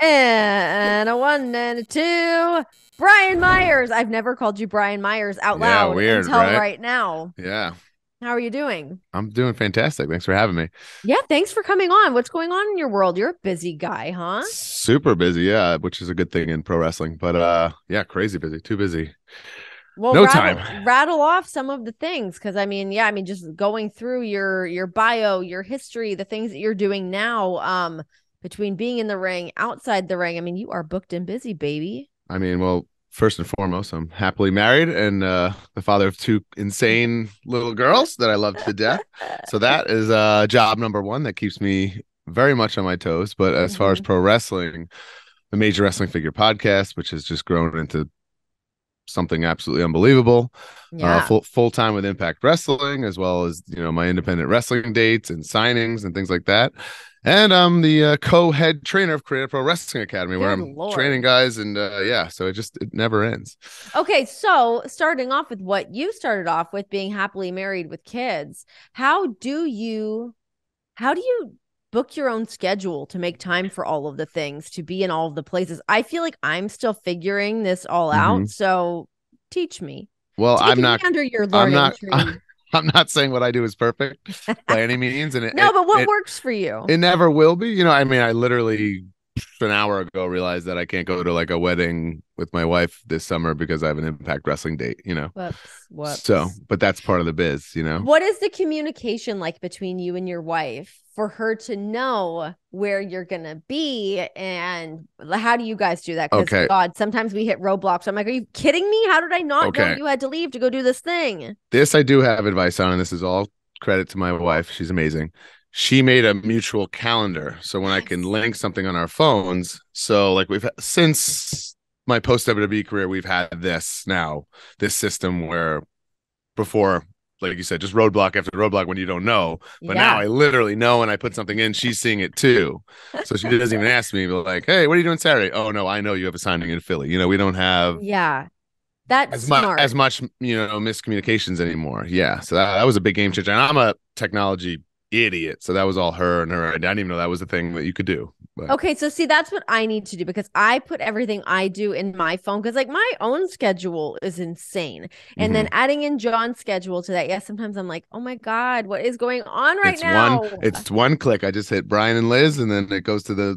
And a one and a two. Brian Myers. I've never called you Brian Myers out loud until right now. Yeah. How are you doing? I'm doing fantastic. Thanks for having me. Yeah. Thanks for coming on. What's going on in your world? You're a busy guy, huh? Super busy. Yeah. Which is a good thing in pro wrestling, but yeah, crazy busy, too busy. Well, no time. Rattle off some of the things. Cause I mean, yeah, I mean, just going through your bio, your history, the things that you're doing now, between being in the ring, outside the ring. I mean, you are booked and busy, baby. I mean, well, first and foremost, I'm happily married and the father of two insane little girls that I love to death. So that is job number one that keeps me very much on my toes. But as far as pro wrestling, the Major Wrestling Figure podcast, which has just grown into something absolutely unbelievable, full time with Impact Wrestling, as well as, you know, my independent wrestling dates and signings and things like that. And I'm the co-head trainer of Creative Pro Wrestling Academy, where I'm training guys. And yeah, so it never ends. Okay, so starting off with what you started off with, being happily married with kids, how do you book your own schedule to make time for all of the things, to be in all of the places? I feel like I'm still figuring this all out, so teach me. Well, I'm not saying what I do is perfect by any means. And but what works for you? It never will be. You know, I mean, I literally an hour ago realized that I can't go to like a wedding with my wife this summer because I have an Impact Wrestling date, you know. Whoops. So, but that's part of the biz, you know. What is the communication like between you and your wife for her to know where you're going to be, and how do you guys do that? Because God, sometimes we hit roadblocks. I'm like, are you kidding me? How did I not know you had to leave to go do this thing? This I do have advice on, and this is all credit to my wife. She's amazing. She made a mutual calendar, so when I can link something on our phones. So like since my post WWE career, we've had this system where before, like you said, just roadblock after roadblock when you don't know. But now I literally know, and I put something in, she's seeing it too. So she doesn't even ask me, but like, hey, what are you doing Saturday? Oh no, I know you have a signing in Philly. You know, we don't have that's as much you know, miscommunications anymore. Yeah, so that was a big game changer. And I'm a technology idiot, so that was all her and her. I didn't even know that was a thing that you could do. But. Okay, so see, that's what I need to do, because I put everything I do in my phone, because like my own schedule is insane, and then adding in John's schedule to that, sometimes I'm like, oh my God, what is going on now? It's one click. I just hit Brian and Liz, and then it goes to the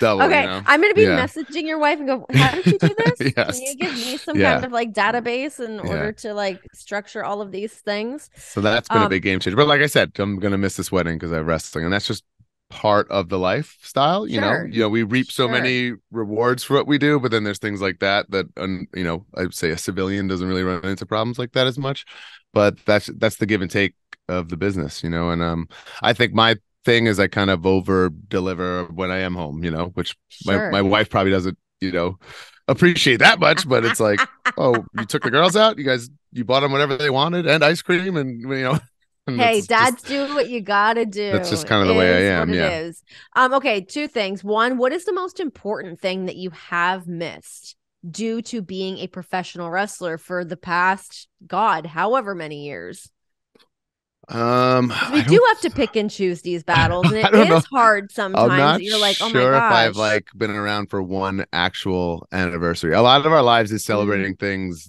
double. Okay, you know? I'm gonna be messaging your wife and go, how did you do this? Can you give me some kind of like database in order to like structure all of these things? So that's been a big game changer. But like I said, I'm gonna miss this wedding because I have wrestling, and that's just part of the lifestyle. You know we reap so many rewards for what we do, but then there's things like that you know, I'd say a civilian doesn't really run into problems like that as much, but that's the give and take of the business, you know. And I think my thing is I kind of over deliver when I am home, you know, which my wife probably doesn't, you know, appreciate that much, but it's like, oh, you took the girls out, you bought them whatever they wanted and ice cream, and you know. And hey, dads, do what you gotta do. That's just kind of the way I am. Yeah. It is. Okay, two things. One, what is the most important thing that you have missed due to being a professional wrestler for the past, God, however many years? We do have to pick and choose these battles, and it is hard sometimes. I'm not you're like, oh my gosh. If I've like been around for one actual anniversary. A lot of our lives is celebrating things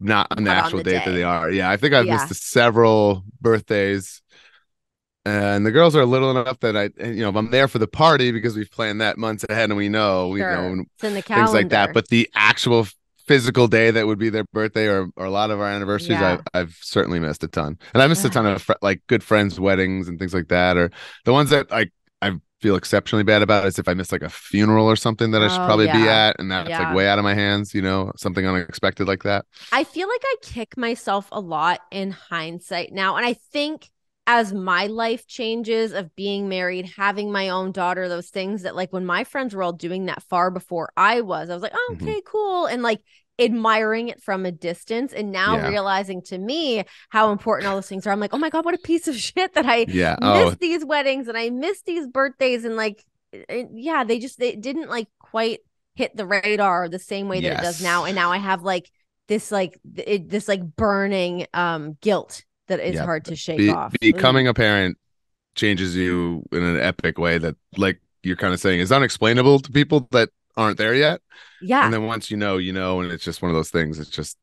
not on the actual date that they are. Yeah, I think I've missed several birthdays, and the girls are little enough that I I'm there for the party because we've planned that months ahead, and we know, you know, it's in the calendar. Things like that. But the actual physical day that would be their birthday or a lot of our anniversaries, I've certainly missed a ton, and I missed a ton of like good friends' weddings and things like that, or the ones that I feel exceptionally bad about is if I miss like a funeral or something that I should probably be at, and that's like way out of my hands, you know, something unexpected like that. I feel like I kick myself a lot in hindsight now, and I think as my life changes of being married, having my own daughter, those things that like when my friends were all doing that far before I was like, oh, okay, cool, and like admiring it from a distance, and now realizing to me how important all those things are. I'm like, oh my God, what a piece of shit that I missed these weddings and I missed these birthdays, and like they didn't like quite hit the radar the same way that it does now. And now I have like this burning guilt that is hard to shake off. Becoming a parent changes you in an epic way that like you're kind of saying is unexplainable to people that aren't there yet. Yeah. And then once you know, and it's just one of those things. It's just,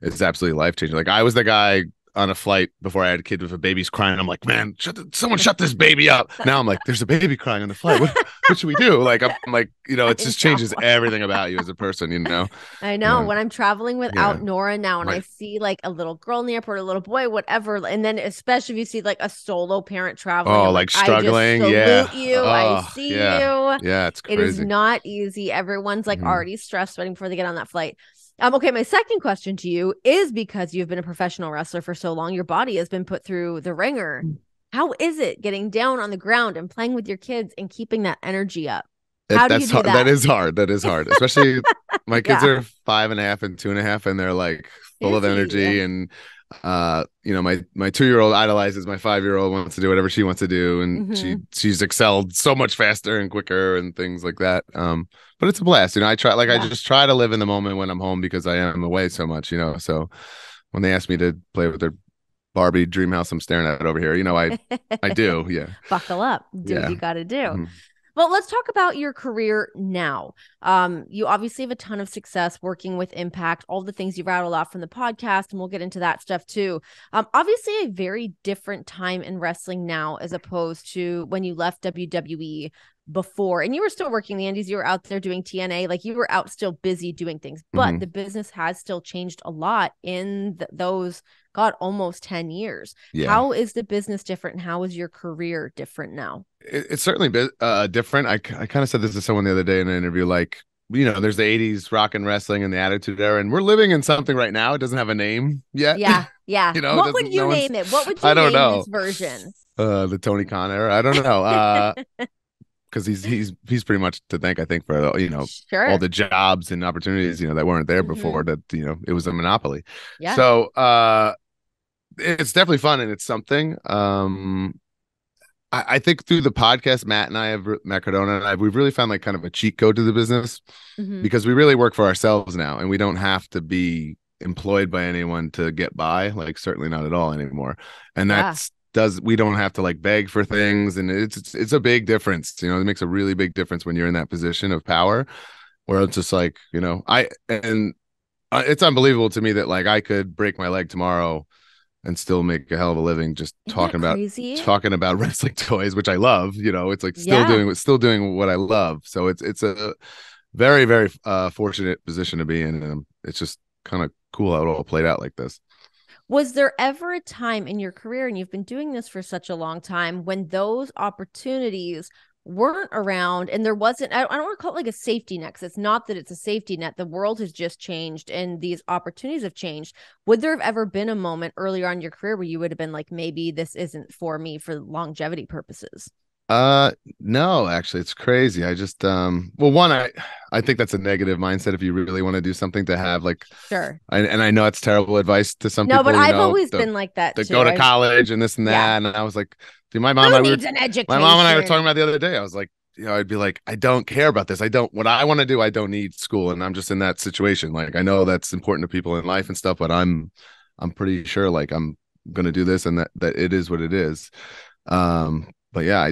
it's absolutely life changing. Like I was the guy on a flight before I had a kid with a baby's crying. I'm like, man, someone shut this baby up. Now I'm like, there's a baby crying on the flight. What should we do? Like, I'm like, you know, it just changes everything about you as a person, you know? I know. Yeah. When I'm traveling without Nora now and I see like a little girl in the airport, a little boy, whatever. And then especially if you see like a solo parent traveling. Oh, like struggling. I see you. Yeah, it's crazy. It is not easy. Everyone's like already stressed waiting before they get on that flight. Okay, my second question to you is because you've been a professional wrestler for so long, your body has been put through the ringer. How is it getting down on the ground and playing with your kids and keeping that energy up? How do you do that? That is hard. Especially my kids are 5.5 and 2.5, and they're like full of energy. Yeah. And, you know, my 2-year-old idolizes my 5-year-old, wants to do whatever she wants to do. And she's excelled so much faster and quicker and things like that. But it's a blast. You know, I try, I just try to live in the moment when I'm home because I am away so much, you know? So when they ask me to play with their Barbie dream house, I'm staring at it over here. You know, I do. Yeah. Buckle up. Do what you got to do. Mm-hmm. Well, let's talk about your career now. You obviously have a ton of success working with Impact, all the things you rattled off from the podcast, and we'll get into that stuff too. Obviously a very different time in wrestling now as opposed to when you left WWE before, and you were still working the Indies, you were out there doing TNA, like you were out still busy doing things, but the business has still changed a lot in those, God, almost 10 years. Yeah. How is the business different? And how is your career different now? It's certainly different. I kind of said this to someone the other day in an interview, like, you know, there's the 80s rock and wrestling and the Attitude Era, and we're living in something right now. It doesn't have a name yet. Yeah. Yeah. You know, what would you name it? What would you name this version? The Tony Khan era. I don't know. Because he's pretty much to thank, I think, for, you know, all the jobs and opportunities, you know, that weren't there before, that, you know, it was a monopoly. Yeah. So it's definitely fun and it's something. I think through the podcast, Matt Cardona and I, we've really found like kind of a cheat code to the business because we really work for ourselves now and we don't have to be employed by anyone to get by, like certainly not at all anymore. And that's, we don't have to like beg for things, and it's a big difference. You know, it makes a really big difference when you're in that position of power where it's just like, you know, it's unbelievable to me that like I could break my leg tomorrow and still make a hell of a living just talking about wrestling toys, which I love. You know, it's like still doing what I love. So it's a very, very fortunate position to be in, and it's just kind of cool how it all played out like this. Was there ever a time in your career, and you've been doing this for such a long time, when those opportunities weren't around and there wasn't, I don't want to call it like a safety net, because it's not that it's a safety net. The world has just changed and these opportunities have changed. Would there have ever been a moment earlier on in your career where you would have been like, maybe this isn't for me for longevity purposes? No, actually, it's crazy. I just, well, one, I think that's a negative mindset if you really want to do something to have like, and I know it's terrible advice to some people. No, but I've always been like that too. To go to college and this and that. Yeah. And I was like, dude, my mom and I were talking about the other day. I was like, you know, I'd be like, I don't care about this. What I want to do, I don't need school. And I'm just in that situation. Like, I know that's important to people in life and stuff, but I'm pretty sure like I'm going to do this and that it is what it is. But yeah,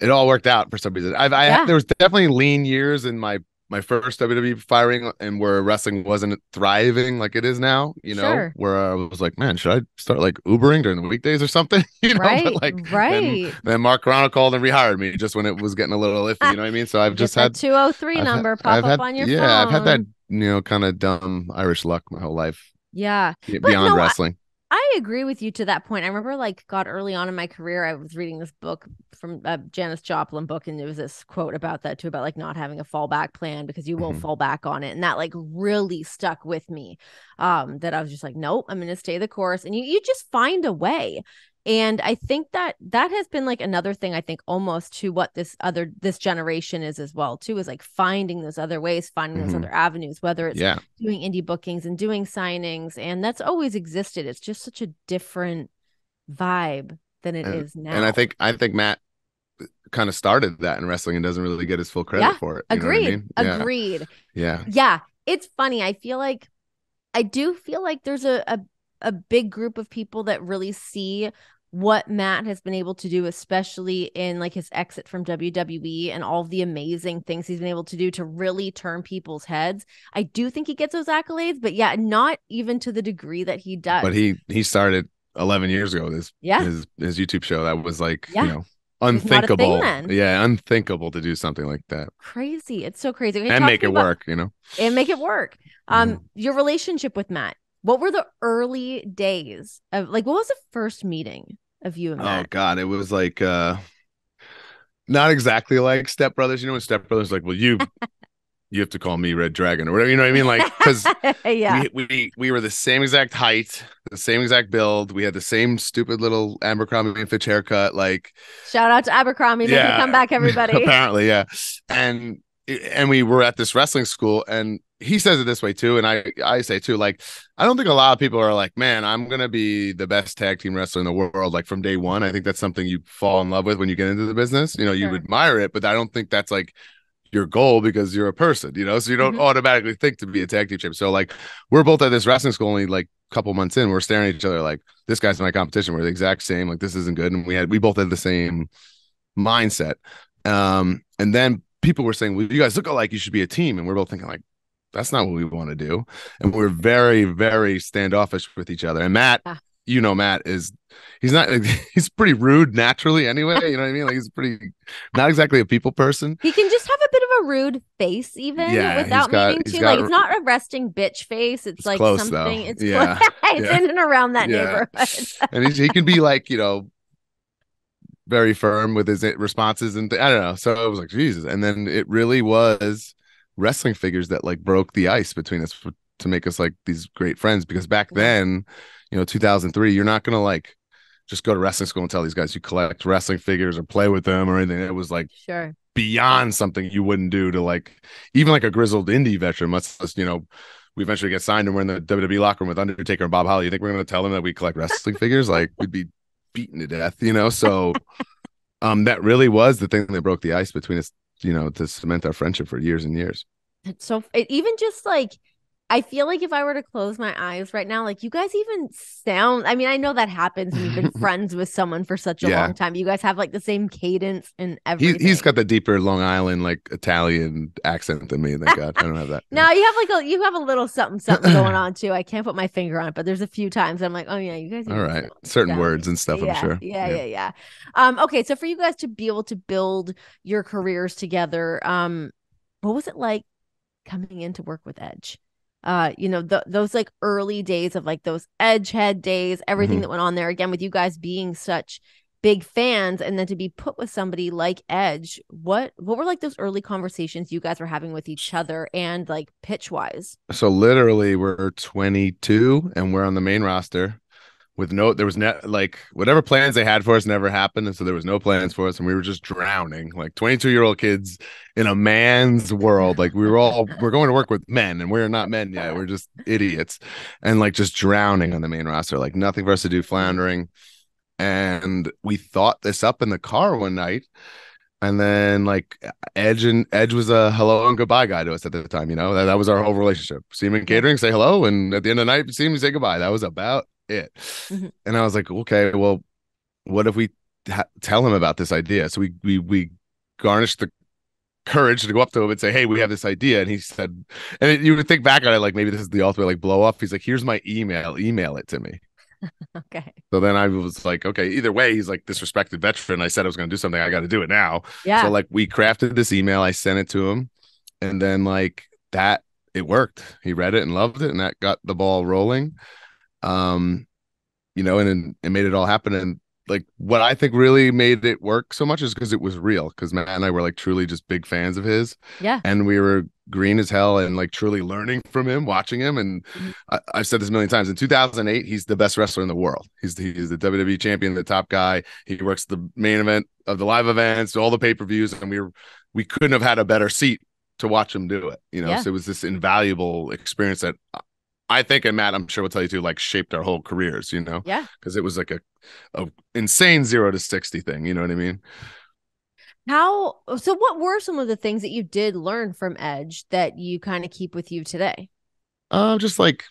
it all worked out for some reason. There was definitely lean years in my first WWE firing, and where wrestling wasn't thriving like it is now, you know, where I was like, man, should I start like Ubering during the weekdays or something? You know, Then Mark Carrano called and rehired me just when it was getting a little iffy, you know what I mean? So I've just had 203 number pop up on your phone. Yeah, I've had that, you know, kind of dumb Irish luck my whole life. Yeah. Beyond wrestling. I agree with you to that point. I remember like, God, early on in my career, I was reading this book from a Janis Joplin book. And there was this quote about that too, about like not having a fallback plan because you won't fall back on it. And that like really stuck with me, that I was just like, nope, I'm going to stay the course. And you just find a way. And I think that has been like another thing, I think almost to what this generation is as well too, is like finding those other ways, finding those other avenues, whether it's doing indie bookings and doing signings, and that's always existed. It's just such a different vibe than it is now. And I think Matt kind of started that in wrestling and doesn't really get his full credit for it. You know what I mean? Agreed. Yeah. Yeah. It's funny. I do feel like there's a big group of people that really see what Matt has been able to do, especially in like his exit from WWE and all the amazing things he's been able to do to really turn people's heads. I do think he gets those accolades, but yeah, not even to the degree that he does. But he started 11 years ago, his YouTube show that was like, you know, unthinkable. Yeah, unthinkable to do something like that. Crazy. It's so crazy. Okay, and make it work, you know. And make it work. Your relationship with Matt. What were the early days of, like, what was the first meeting of you and Matt? Oh God, it was like not exactly like Step Brothers. You know, when Step Brothers like, well, you have to call me Red Dragon or whatever. You know what I mean? Like, because we were the same exact height, the same exact build. We had the same stupid little Abercrombie and Fitch haircut. Like, shout out to Abercrombie. Yeah, they can come back, everybody. Apparently, yeah. And we were at this wrestling school, and he says it this way too, and I say too, like, I don't think a lot of people are like, man, I'm going to be the best tag team wrestler in the world, like, from day one. I think that's something you fall in love with when you get into the business. You know, you admire it, but I don't think that's, like, your goal, because you're a person, you know? So you don't automatically think to be a tag team champ. So, like, we're both at this wrestling school, only, like, a couple months in, we're staring at each other like, this guy's my competition. We're the exact same. Like, this isn't good. And we both had the same mindset. And then people were saying, well, you guys look alike. You should be a team. And we're both thinking, like, that's not what we want to do. And we're very, very standoffish with each other. And Matt, you know, Matt is, he's pretty rude naturally anyway. You know what I mean? Like, he's pretty, not exactly a people person. He can just have a bit of a rude face even without meaning to. Like, it's not a resting bitch face. It's like close, something. Though. It's, it's in and around that neighborhood. And he can be like, you know, very firm with his responses and I don't know. So I was like, Jesus. And then it really was wrestling figures that, like, broke the ice between us to make us, like, these great friends, because back then, you know, 2003, you're not gonna, like, just go to wrestling school and tell these guys you collect wrestling figures or play with them or anything. It was like beyond something you wouldn't do to, like, even like a grizzled indie veteran, much less, you know, we eventually get signed and we're in the WWE locker room with Undertaker and Bob Holly. You think we're gonna tell them that we collect wrestling figures? Like, we'd be beaten to death, you know? So that really was the thing that broke the ice between us, you know, to cement our friendship for years and years. It's so, even just like, I feel like if I were to close my eyes right now, like, you guys even sound, I mean, I know that happens when you've been friends with someone for such a long time. You guys have, like, the same cadence and everything. He's got the deeper Long Island, like, Italian accent than me. Thank God. I don't have that. No, you have like a little something going on too. I can't put my finger on it, but there's a few times I'm like, oh yeah, you guys. All right. Certain words and stuff, I'm sure. Yeah. Okay. So for you guys to be able to build your careers together, what was it like coming in to work with Edge? You know, those like early days of like those Edgehead days, everything that went on there, again, with you guys being such big fans, and then to be put with somebody like Edge, what were like those early conversations you guys were having with each other, and like pitch wise? So literally we're 22 and we're on the main roster with like whatever plans they had for us never happened. And so there was no plans for us. And we were just drowning like 22-year-old kids in a man's world. Like we're going to work with men, and we're not men yet. We're just idiots. And like just drowning on the main roster, like nothing for us to do, floundering. And we thought this up in the car one night. And then like Edge was a hello and goodbye guy to us at the time. You know, that was our whole relationship. See him in catering, say hello. And at the end of the night, see him, say goodbye. That was about it. And I was like, okay, well, what if we tell him about this idea? So we garnished the courage to go up to him and say, hey, we have this idea. And he said, and you would think back on it like, maybe this is the ultimate like blow off. He's like, here's my email it to me. Okay. So then I was like, okay, either way, he's like this respected veteran. I said I was going to do something. I got to do it now. Yeah. So like we crafted this email. I sent it to him, and then like that, it worked. He read it and loved it, and that got the ball rolling. You know, and it made it all happen. And like what I think really made it work so much is because it was real, because Matt and I were like truly just big fans of his. Yeah. And we were green as hell and like truly learning from him, watching him. And I've said this a million times, in 2008 he's the best wrestler in the world. He's the WWE champion, the top guy. He works the main event of the live events, all the pay-per-views, and we couldn't have had a better seat to watch him do it, you know. So it was this invaluable experience that I think, and Matt, I'm sure will tell you too, like shaped our whole careers, you know? Yeah. Because it was like a insane 0 to 60 thing. You know what I mean? So what were some of the things that you did learn from Edge that you kind of keep with you today? Just like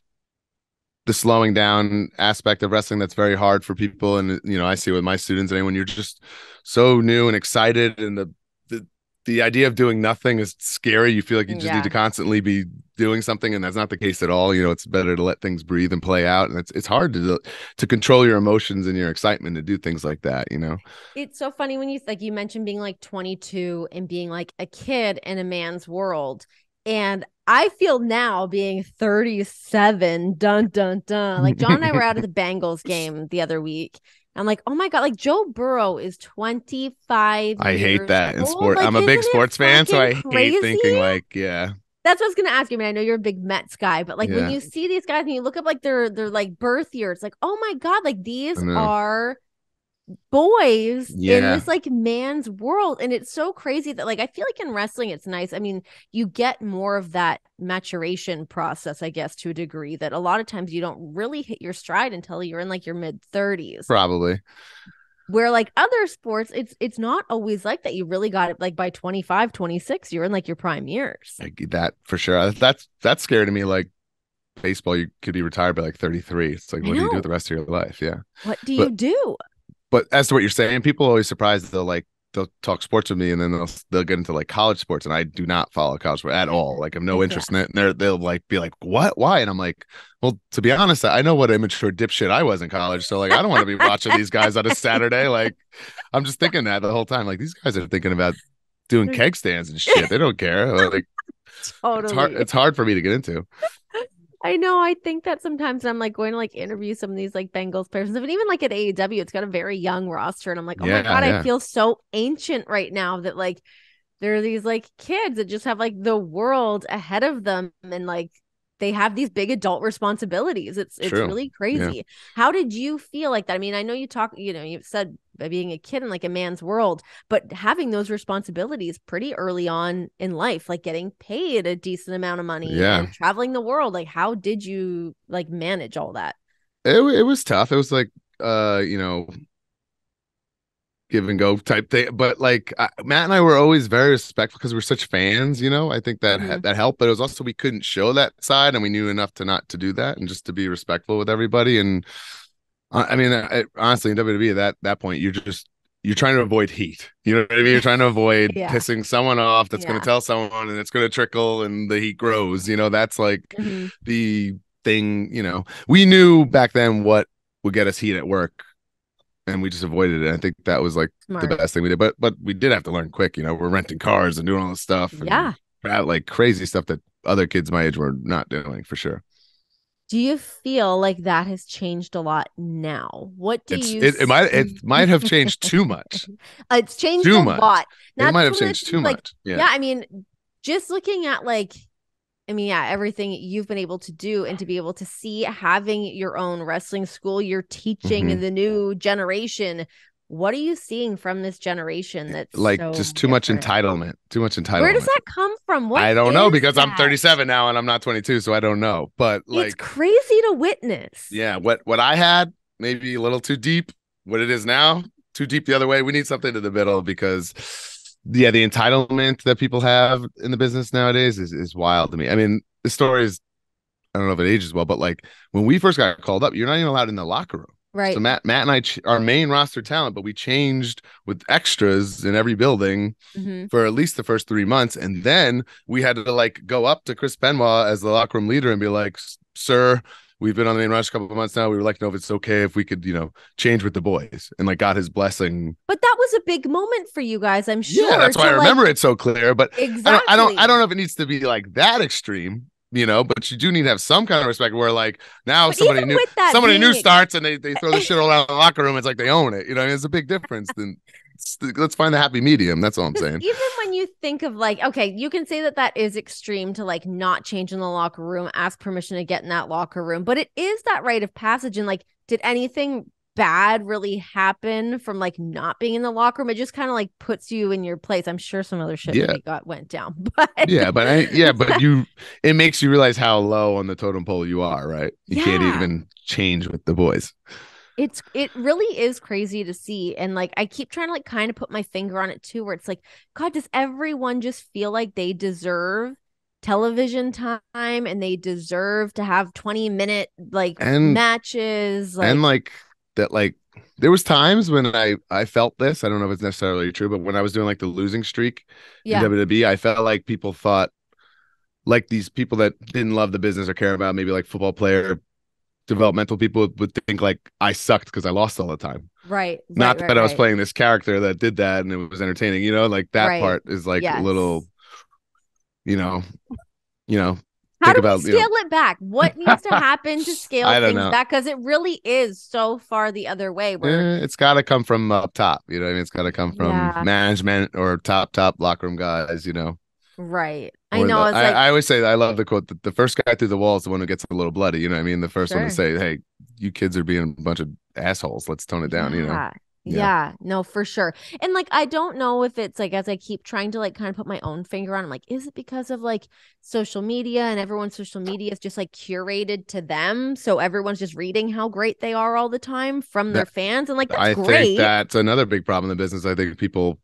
the slowing down aspect of wrestling that's very hard for people. And, you know, I see it with my students. And when you're just so new and excited, and the idea of doing nothing is scary. You feel like you just need to constantly be doing something, and that's not the case at all. You know, it's better to let things breathe and play out. And it's hard to control your emotions and your excitement to do things like that, you know? It's so funny when you, like you mentioned, being like 22 and being like a kid in a man's world. And I feel now being 37, dun, dun, dun. Like John and I were out at the Bengals game the other week. I'm like, oh my God, like Joe Burrow is 25 years old. I hate that in sport. Like, I'm a big sports fan, so I hate thinking like, yeah. That's what I was going to ask you. I mean, I know you're a big Mets guy, but like when you see these guys and you look up like their like birth year, it's like, oh my God, like these are boys in this like man's world. And it's so crazy that like, I feel like in wrestling, it's nice. I mean, you get more of that maturation process, I guess, to a degree that a lot of times you don't really hit your stride until you're in like your mid 30s. Probably. Where like other sports, it's not always like that. You really got it like by 25, 26, you're in like your prime years. Like that for sure. That's scary to me. Like baseball, you could be retired by like 33. It's like, what do you do with the rest of your life? Yeah. What do you do? But as to what you're saying, people are always surprised. They'll talk sports with me, and then they'll get into like college sports, and I do not follow college sport at all. Like I'm no interest in it. And they'll like be like, what, why? And I'm like, well, to be honest, I know what immature dipshit I was in college. So like, I don't want to be watching these guys on a Saturday. Like I'm just thinking that the whole time, like these guys are thinking about doing keg stands and shit. They don't care. Like totally. It's hard for me to get into. I know. I think that sometimes I'm like going to like interview some of these like Bengals players, and even like at AEW, it's got a very young roster, and I'm like, oh my God, I feel so ancient right now that like there are these like kids that just have like the world ahead of them, and like they have these big adult responsibilities. It's really crazy. Yeah. How did you feel like that? I mean, I know you talk, you know, you said being a kid in like a man's world, but having those responsibilities pretty early on in life, like getting paid a decent amount of money and traveling the world. Like, how did you like manage all that? It was tough. It was like, you know, give and go type thing. But like Matt and I were always very respectful because we're such fans, you know, I think that that helped, but it was also, we couldn't show that side, and we knew enough to not to do that and just to be respectful with everybody. And I mean, honestly, in WWE at that point, you're trying to avoid heat. You know what I mean? You're trying to avoid pissing someone off that's going to tell someone, and it's going to trickle, and the heat grows, you know, that's like the thing, you know, we knew back then what would get us heat at work, and we just avoided it. I think that was like smart. The best thing we did, but we did have to learn quick, you know, we're renting cars and doing all this stuff and like crazy stuff that other kids my age were not doing for sure. Do you feel like that has changed a lot now? What do you? It might have changed too much. It's changed too much. Lot. Not it might have changed too much. Yeah, I mean, just looking at like, I mean, yeah, everything you've been able to do and to be able to see, having your own wrestling school, you're teaching the new generation. What are you seeing from this generation that's like so just too different? Too much entitlement. Where does that come from? What I don't know, because that? I'm 37 now and I'm not 22, so I don't know. But like, it's crazy to witness. Yeah, what I had maybe a little too deep. What it is now, too deep the other way. We need something in the middle, because the entitlement that people have in the business nowadays is wild to me. I mean, the story is, I don't know if it ages well, but like when we first got called up, you're not even allowed in the locker room. Right. So Matt and I, our main roster talent, but we changed with extras in every building for at least the first 3 months. And then we had to like go up to Chris Benoit as the locker room leader and be like, sir, we've been on the main roster a couple of months now. We were like, no, if it's okay if we could, you know, change with the boys, and like got his blessing. But that was a big moment for you guys, I'm sure. Yeah, that's why I remember it so clear. But exactly. I don't know if it needs to be like that extreme. You know, but you do need to have some kind of respect where like now somebody new starts and they throw the shit all out in the locker room. It's like they own it. You know, I mean, it's a big difference. Then let's find the happy medium. That's all I'm saying. Even when you think of like, okay, you can say that is extreme to like not change in the locker room, ask permission to get in that locker room. But it is that rite of passage. And like, did anything bad really happen from like not being in the locker room? It just kind of like puts you in your place. I'm sure some other shit went down, but it makes you realize how low on the totem pole you are, right? You can't even change with the boys. It really is crazy to see. And like, I keep trying to like kind of put my finger on it too, where it's like, God, does everyone just feel like they deserve television time, and they deserve to have 20-minute matches. There was times when I felt this. I don't know if it's necessarily true, but when I was doing the losing streak in WWE, I felt like people thought these people that didn't love the business or care about maybe football player developmental people would think I sucked because I lost all the time. Right. Not that I was playing this character that did that and it was entertaining. That part is a little, How do we scale it back? What needs to happen to scale things back? Because it really is so far the other way. It's got to come from up top. You know what I mean? It's got to come from management or top locker room guys, Right. I know. I always say, I love the quote, that the first guy through the wall is the one who gets a little bloody. You know what I mean? The first one to say, hey, you kids are being a bunch of assholes. Let's tone it down, Yeah, no, for sure. And I don't know if it's as I keep trying to kind of put my own finger on, I'm is it because of social media and everyone's social media is just curated to them? So everyone's just reading how great they are all the time from their fans. And I think that's another big problem in the business. I think people,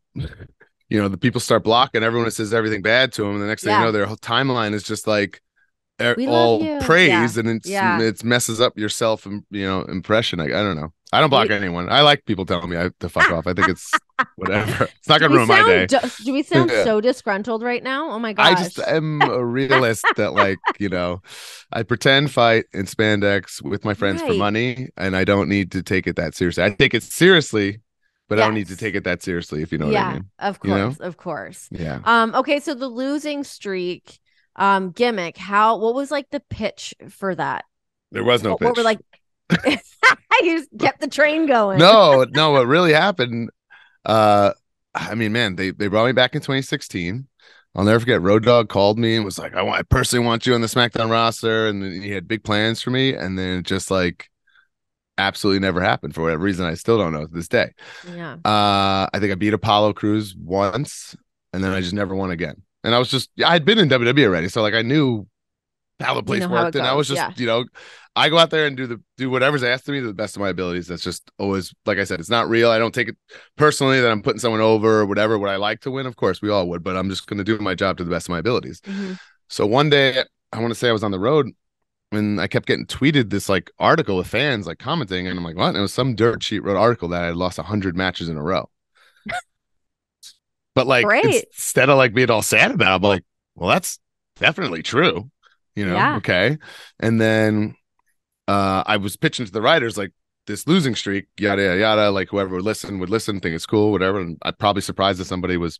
the people start blocking everyone that says everything bad to them. And the next thing you know, their whole timeline is just all praise. Yeah. And it messes up your self, impression. I don't know. I don't block anyone. I like people telling me to fuck off. I think it's whatever. It's not going to ruin my day. Do we sound so disgruntled right now? Oh, my gosh. I just am a realist that I pretend fight in spandex with my friends for money, and I don't need to take it that seriously. I take it seriously, but I don't need to take it that seriously, if you know what I mean. Yeah, of course. Of course. Yeah. Okay, so the losing streak gimmick, what was the pitch for that? There was no pitch. What were you just kept the train going. No, what really happened? They brought me back in 2016. I'll never forget. Road Dogg called me and was like, "I personally want you on the SmackDown roster," and he had big plans for me. And then it just absolutely never happened for whatever reason. I still don't know to this day. Yeah. I think I beat Apollo Crews once, and then I just never won again. And I was I had been in WWE already, so I knew how the place worked, and I was just I go out there and do whatever's asked of me to the best of my abilities. That's just always, like I said, it's not real. I don't take it personally that I'm putting someone over or whatever. Would I like to win? Of course we all would, but I'm just going to do my job to the best of my abilities. Mm-hmm. So one day, I want to say I was on the road, and I kept getting tweeted this article with fans commenting, and I'm like, what? And it was some dirt sheet wrote article that I had lost 100 matches in a row. But instead of being all sad about it, I'm like, well, that's definitely true. Okay. And then I was pitching to the writers this losing streak, yada, yada, yada. Whoever would listen, think it's cool, whatever. And I'm probably surprised that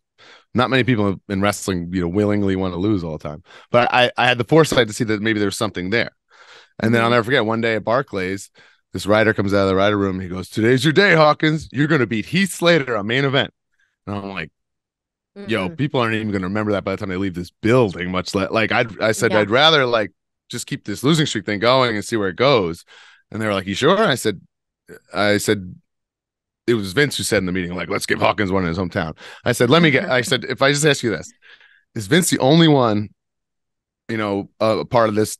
not many people in wrestling, willingly want to lose all the time. But I had the foresight to see that maybe there's something there. And then I'll never forget, one day at Barclays, this writer comes out of the writer room. He goes, "Today's your day, Hawkins. You're going to beat Heath Slater on main event." And I'm like, yo, people aren't even going to remember that by the time they leave this building, much less. I'd rather just keep this losing streak thing going and see where it goes. And they were like, "You sure?" And I said, it was Vince who said in the meeting, "Let's give Hawkins one in his hometown." I said, if I just ask you this, is Vince the only one, a part of this,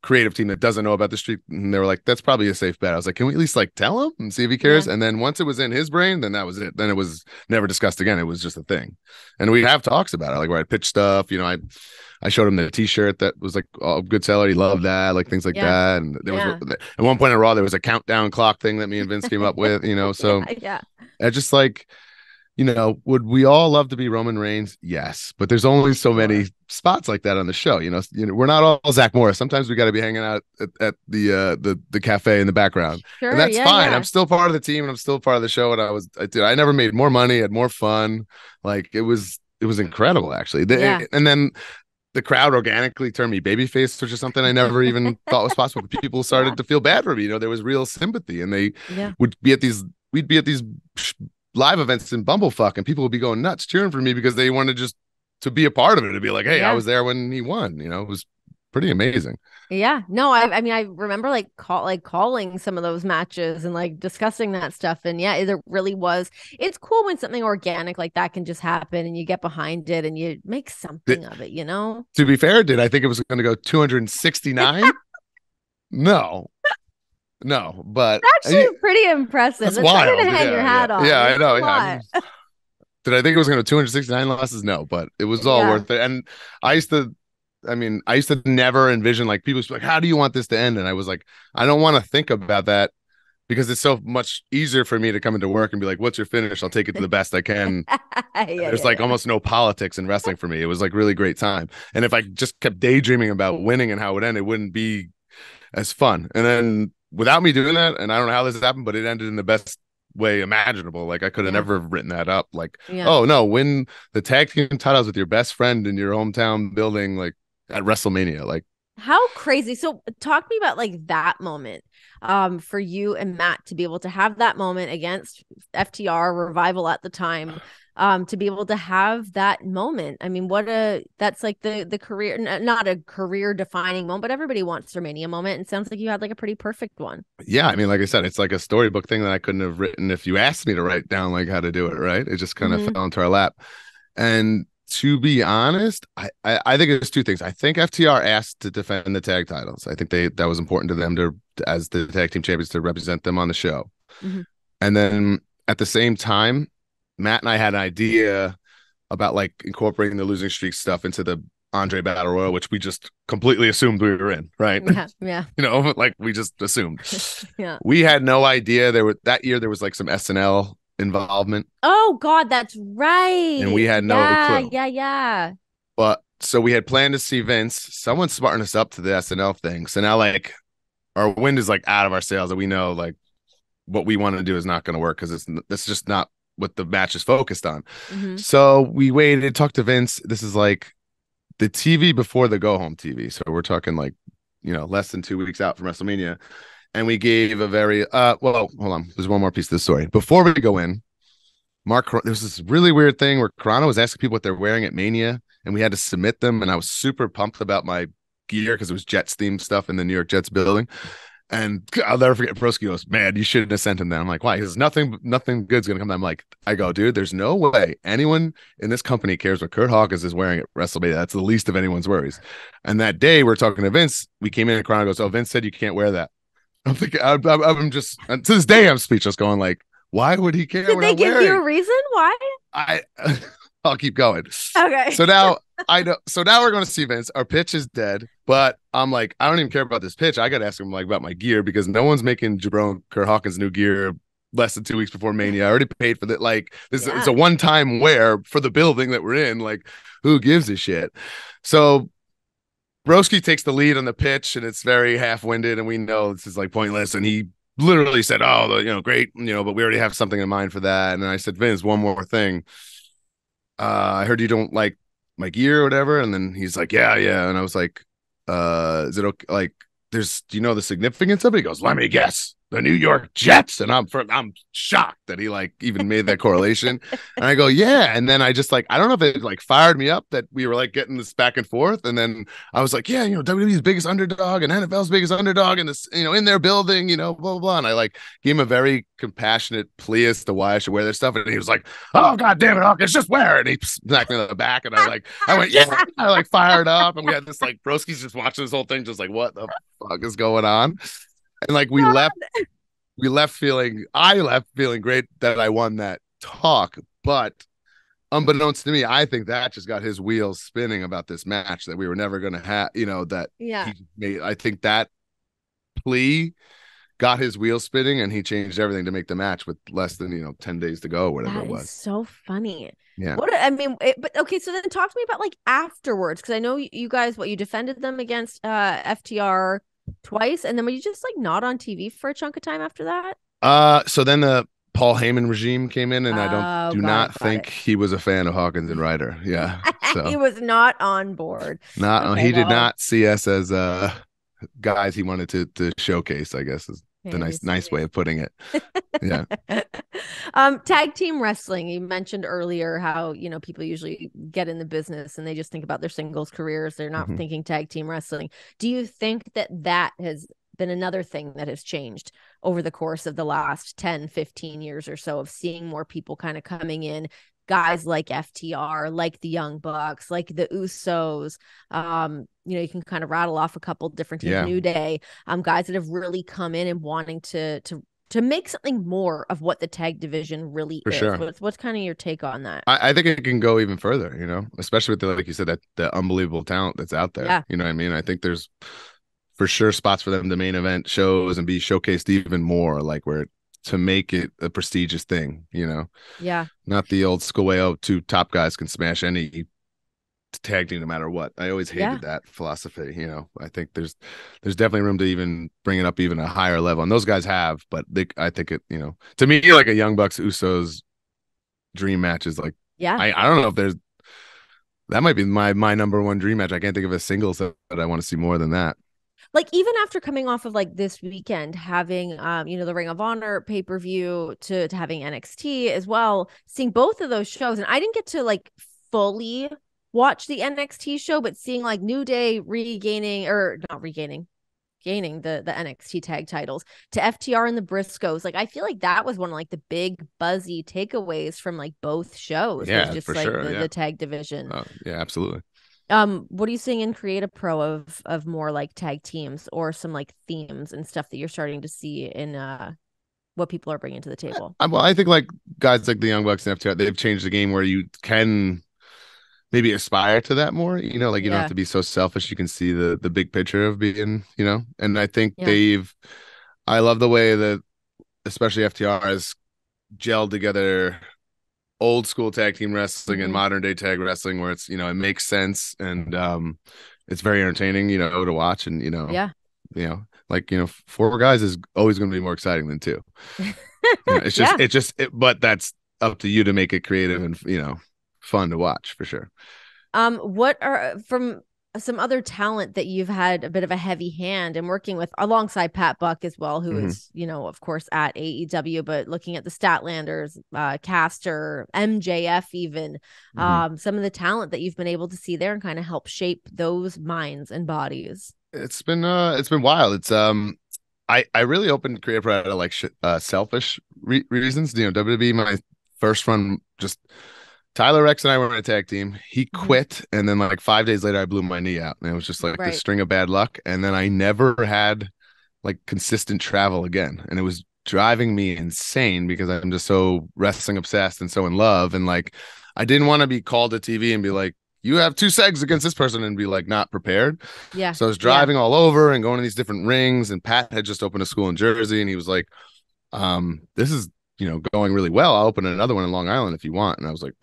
creative team that doesn't know about the streak? And they were like, "That's probably a safe bet." I was like, can we at least tell him and see if he cares? Yeah. And then once it was in his brain, then that was it. Then it was never discussed again. It was just a thing. And we have talks about it, where I pitch stuff, I showed him the t-shirt that was good seller. He loved that, things that. And there was at one point in Raw, there was a countdown clock thing that me and Vince came up with, so I just would we all love to be Roman Reigns? Yes, but there's only so many spots like that on the show. We're not all Zach Morris. Sometimes we got to be hanging out at the cafe in the background, and that's fine. Yeah. I'm still part of the team, and I'm still part of the show. And I never made more money, had more fun. It was incredible, actually. And then the crowd organically turned me babyface, which is something I never even thought was possible. People started to feel bad for me. There was real sympathy, and they would be at these. We'd be at these live events in Bumblefuck, and people would be going nuts cheering for me because they wanted just to be a part of it, to be like, hey, I was there when he won. It was pretty amazing. Yeah, no, I mean, I remember calling some of those matches and discussing that stuff. And yeah, it really was. It's cool when something organic like that can just happen and you get behind it and you make something of it, To be fair, did I think it was going to go 269? No, but it's actually pretty impressive. That's wild. Hang your hat on. Yeah, I know. Yeah. Did I think it was going to 269 losses? No, but it was all worth it. And I used to never envision, like, people like, how do you want this to end? And I was like, I don't want to think about that, because it's so much easier for me to come into work and be like, what's your finish? I'll take it to the best I can. There's almost no politics in wrestling for me. It was like really great time. And if I just kept daydreaming about winning and how it would end, it wouldn't be as fun. And then without me doing that, and I don't know how this happened, but it ended in the best way imaginable. Like, I could have never written that up. Like, oh no, win the tag team titles with your best friend in your hometown building, like at WrestleMania. Like, how crazy. So talk to me about like that moment for you and Matt to be able to have that moment against FTR Revival at the time, to be able to have that moment. I mean, that's like the career, not a career defining moment, but everybody wants their Mania moment. And it sounds like you had like a pretty perfect one. Yeah. I mean, like I said, it's like a storybook thing that I couldn't have written if you asked me to write down like how to do it. Right. It just kind of fell into our lap. And to be honest, I think it was two things. I think FTR asked to defend the tag titles. I think that was important to them to as the tag team champions to represent them on the show. Mm-hmm. And then at the same time, Matt and I had an idea about like incorporating the losing streak stuff into the Andre Battle Royal, which we just completely assumed we were in, right? Yeah. You know, like we just assumed. We had no idea that year there was like some SNL involvement. Oh God, that's right. And we had no clue. Yeah. But so we had planned to see Vince. Someone's smarting us up to the SNL thing. So now like our wind is like out of our sails, and we know like what we wanted to do is not going to work because it's just not what the match is focused on. Mm-hmm. So we waited, talked to Vince. This is like the TV before the go home TV. So we're talking like, you know, less than 2 weeks out from WrestleMania. And we gave a very hold on. There's one more piece of the story before we go in. Mark, there's this really weird thing where Carrano was asking people what they're wearing at Mania, and we had to submit them. And I was super pumped about my gear because it was Jets themed stuff in the New York Jets building. And I'll never forget, Broski goes, "Man, you shouldn't have sent him that." I'm like, "Why?" He says, "Nothing good's gonna come." I'm like, "I go, dude. There's no way anyone in this company cares what Curt Hawkins is wearing at WrestleMania. That's the least of anyone's worries." And that day, we're talking to Vince. We came in, and Carrano goes, "Oh, Vince said you can't wear that." I'm thinking, I'm just, to this day, I'm speechless going like, why would he care? Did they give you a reason why? I'll keep going. Okay. So now I know. So now we're going to see Vince. Our pitch is dead, but I'm like, I don't even care about this pitch. I got to ask him like about my gear because no one's making Jabron Curt Hawkins new gear less than 2 weeks before Mania. I already paid for that. Like this is a one-time wear for the building that we're in. Like who gives a shit? So Broski takes the lead on the pitch, and it's very half-winded, and we know this is like pointless. And he literally said, "Oh, great, but we already have something in mind for that." And I said, "Vince, one more thing. I heard you don't like my gear or whatever." And then he's like, "Yeah." And I was like, "Is it okay? Like, do you know the significance of it?" He goes, "Let me guess, the New York Jets." And I'm shocked that he like even made that correlation. And I go, "Yeah." And then I just like, I don't know if it like fired me up that we were like getting this back and forth. And then I was like, "Yeah, WWE's biggest underdog and NFL's biggest underdog and this, in their building, blah, blah, blah." And I like gave him a very compassionate plea as to why I should wear their stuff. And he was like, "Oh, God damn it, Hawkins, just wear it." And he smacked me on the back. And I went, "Yeah." I like fired up. And we had this like, Broski's just watching this whole thing, just like, what the fuck is going on? And like I left feeling great that I won that talk, but unbeknownst to me, I think that just got his wheels spinning about this match that we were never going to have, he made. I think that plea got his wheels spinning, and he changed everything to make the match with less than 10 days to go, or whatever it was. So funny. Yeah. So then talk to me about like afterwards, because I know you guys you defended them against FTR. Twice, and then were you just like not on TV for a chunk of time after that? So then the Paul Heyman regime came in, and I don't think he was a fan of Hawkins and Ryder. Yeah, so. He was not on board. Did not see us as guys he wanted to showcase, I guess is the nice way of putting it. Yeah. Tag team wrestling. You mentioned earlier how people usually get in the business and they just think about their singles careers. They're not thinking tag team wrestling. Do you think that has been another thing that has changed over the course of the last 10, 15 years or so, of seeing more people kind of coming in, guys like FTR, like the Young Bucks, like the Usos, you can kind of rattle off a couple different teams, New Day, guys that have really come in and wanting to to make something more of what the tag division really is. Sure. What's kind of your take on that? I think it can go even further, you know, especially with the, like you said, that the unbelievable talent that's out there. Yeah. You know what I mean? I think there's for sure spots for them to main event shows and be showcased even more, like where to make it a prestigious thing, you know? Yeah. Not the old school way, oh, two top guys can smash any tag team no matter what. I always hated that philosophy, you know. I think there's definitely room to even bring it up even a higher level, and those guys have, but I think it, you know, to me, like a Young Bucks Usos dream match is like, I don't know if there's, that might be my number one dream match. I can't think of a singles that I want to see more than that. Like, even after coming off of like this weekend, having, you know, the Ring of Honor pay-per-view to having NXT as well, seeing both of those shows, and I didn't get to like fully watch the NXT show, but seeing like New Day gaining the NXT tag titles to FTR and the Briscoes. Like, I feel like that was one of like the big buzzy takeaways from like both shows. Yeah, just for like sure. The tag division. Yeah, absolutely. What are you seeing in Creative Pro of more like tag teams or some like themes and stuff that you're starting to see in what people are bringing to the table? Well, I think like guys like the Young Bucks and FTR, they've changed the game where you can maybe aspire to that more, you know, like you don't have to be so selfish. You can see the big picture of being, you know, and I think I love the way that especially FTR has gelled together old school tag team wrestling and modern day tag wrestling where it's, you know, it makes sense and it's very entertaining, you know, to watch and, you know, like, you know, four guys is always going to be more exciting than two. You know, it's just, but that's up to you to make it creative and, you know, fun to watch for sure. What are from some other talent that you've had a bit of a heavy hand in working with alongside Pat Buck as well, who is, you know, of course at AEW, but looking at the Statlanders, Caster, MJF, even some of the talent that you've been able to see there and kind of help shape those minds and bodies. It's been wild. It's I really opened Creative Pro to like selfish reasons. You know, WWE, my first run, just Tyler Rex and I were on a tag team. He quit, and then like 5 days later, I blew my knee out, and it was just like this string of bad luck. And then I never had like consistent travel again, and it was driving me insane because I'm just so wrestling obsessed and so in love, and like I didn't want to be called to TV and be like, "You have two segs against this person," and be like not prepared. Yeah. So I was driving all over and going to these different rings, and Pat had just opened a school in Jersey, and he was like, "This is, you know, going really well. I'll open another one in Long Island if you want." And I was like,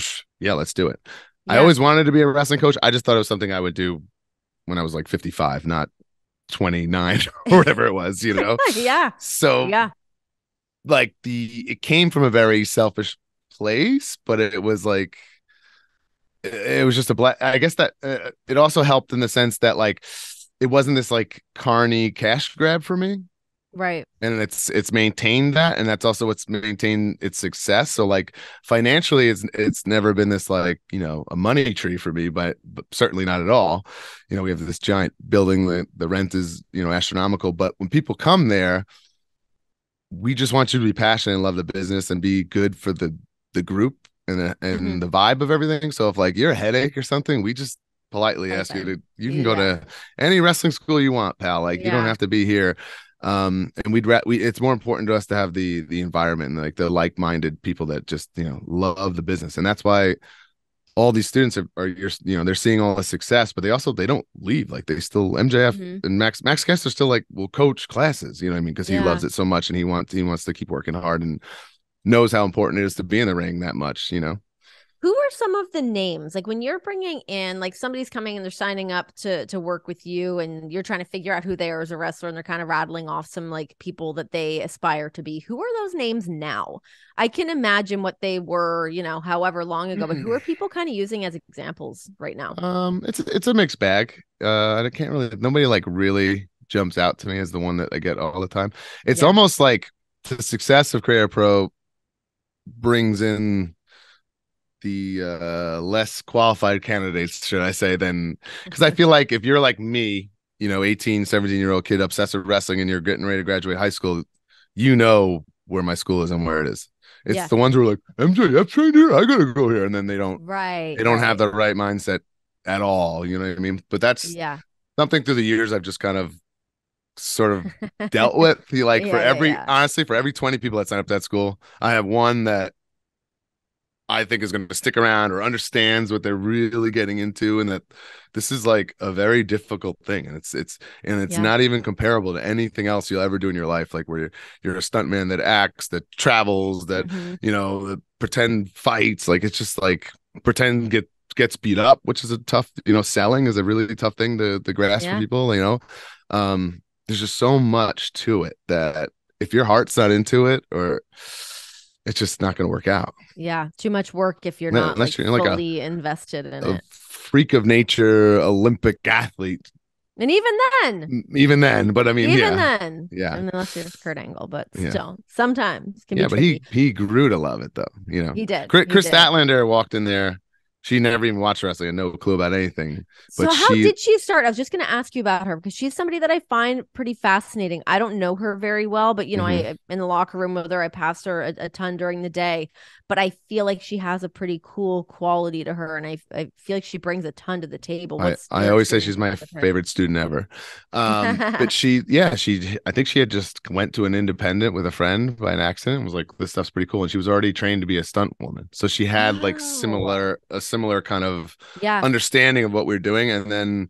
yeah, let's do it. Yeah. I always wanted to be a wrestling coach. I just thought it was something I would do when I was like 55, not 29 or whatever it was, you know? So like it came from a very selfish place, but it was like, it was just a I guess that it also helped in the sense that like, it wasn't this like carny cash grab for me. Right. And it's maintained that, and that's also what's maintained its success. So like financially it's never been this like, you know, a money tree for me, but certainly not at all. You know, we have this giant building, the rent is, you know, astronomical, but when people come there, we just want you to be passionate and love the business and be good for the group and the vibe of everything. So if like you're a headache or something, we just politely ask you to can go to any wrestling school you want, pal. Like you don't have to be here. And it's more important to us to have the environment and like the like-minded people that just, you know, love the business. And that's why all these students are you know, they're seeing all the success, but they don't leave. Like they still, MJF and Max Kester still like will coach classes, you know what I mean? Cause he loves it so much and he wants to keep working hard and knows how important it is to be in the ring that much, you know? Who are some of the names, like when you're bringing in, like somebody's coming and they're signing up to work with you and you're trying to figure out who they are as a wrestler and they're kind of rattling off some like people that they aspire to be. Who are those names now? I can imagine what they were, you know, however long ago, but who are people kind of using as examples right now? It's a mixed bag. I can't really, nobody like really jumps out to me as the one that I get all the time. It's almost like the success of Creative Pro brings in the less qualified candidates, should I say, than, because I feel like if you're like me, you know, 18, 17-year-old kid obsessed with wrestling and you're getting ready to graduate high school, you know where my school is and where it is. It's the ones who are like, MJF trained here, I gotta go here. And then they don't have the right mindset at all. You know what I mean? But that's something through the years I've just kind of sort of dealt with. Honestly, for every 20 people that sign up to that school, I have one that I think is going to stick around or understands what they're really getting into, and that this is like a very difficult thing, and it's not even comparable to anything else you'll ever do in your life, like where you're a stuntman that acts, that travels, that pretend fights, like it's just like pretend gets beat up, which is a tough, selling is a really tough thing to grasp for people, there's just so much to it that if your heart's not into it, or it's just not going to work out. Yeah. Too much work if you're not fully invested in it. Freak of nature, Olympic athlete. And even then, but I mean, yeah. Unless you're Kurt Angle, but still sometimes it can be tricky. But he grew to love it though. He did. Chris Statlander walked in there. She never even watched wrestling and no clue about anything. But so how did she start? I was just going to ask you about her because she's somebody that I find pretty fascinating. I don't know her very well, but, I in the locker room with her, I passed her a ton during the day. But I feel like she has a pretty cool quality to her. And I feel like she brings a ton to the table. I always say she's my favorite student ever. But I think she had just went to an independent with a friend by an accident and was like, this stuff's pretty cool. And she was already trained to be a stunt woman. So she had similar kind of understanding of what we were doing, and then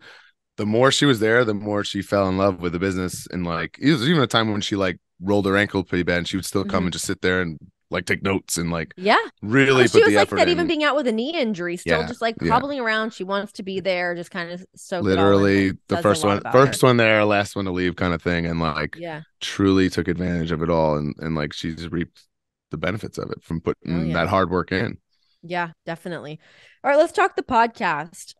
the more she was there, the more she fell in love with the business. And like, it was even a time when she like rolled her ankle pretty bad, and she would still come and just sit there and like take notes and like really put the effort in. She was like that, even being out with a knee injury, still just like hobbling around. She wants to be there, just kind of so literally the first one there, last one to leave kind of thing, and like truly took advantage of it all, and like she's reaped the benefits of it from putting that hard work in. Yeah, definitely. All right, let's talk the podcast.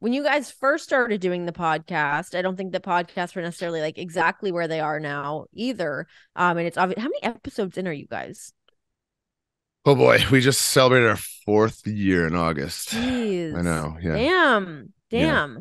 When you guys first started doing the podcast, I don't think the podcasts were necessarily like exactly where they are now either. And it's obvious. How many episodes in are you guys? Oh boy, we just celebrated our 4th year in August. Jeez. I know. Yeah. Damn. Yeah.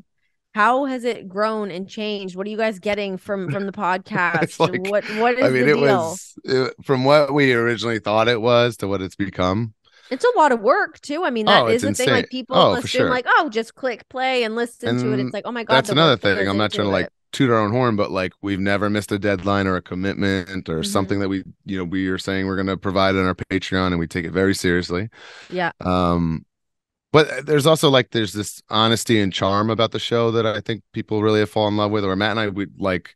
How has it grown and changed? What are you guys getting from the podcast? Like, what is the deal? From what we originally thought it was to what it's become. It's a lot of work too. I mean, that is the thing. Like people assume, just click play and listen to it. It's like, oh my god, that's another thing. I'm not trying to like toot our own horn, but like we've never missed a deadline or a commitment or something that we, we are saying we're going to provide on our Patreon, and we take it very seriously. Yeah. But there's also like there's this honesty and charm about the show that I think people really have fallen in love with. Or Matt and I would like,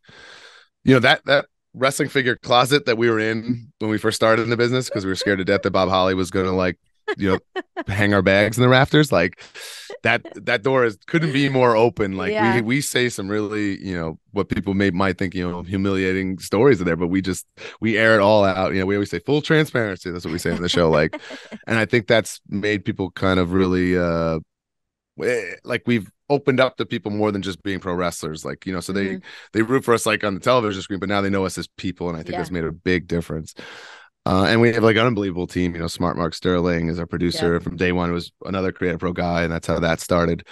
that wrestling figure closet that we were in when we first started in the business, because we were scared to death that Bob Holly was going to like hang our bags in the rafters, like that door couldn't be more open. Like we say some really what people might think humiliating stories are there, but we air it all out. We always say full transparency. That's what we say in the show. Like, and I think that's made people kind of really like we've opened up to people more than just being pro wrestlers, like so they root for us like on the television screen, but now they know us as people, and I think that's made a big difference. And we have like an unbelievable team. Smart Mark Sterling is our producer from day one, was another Creative Pro guy, and that's how that started.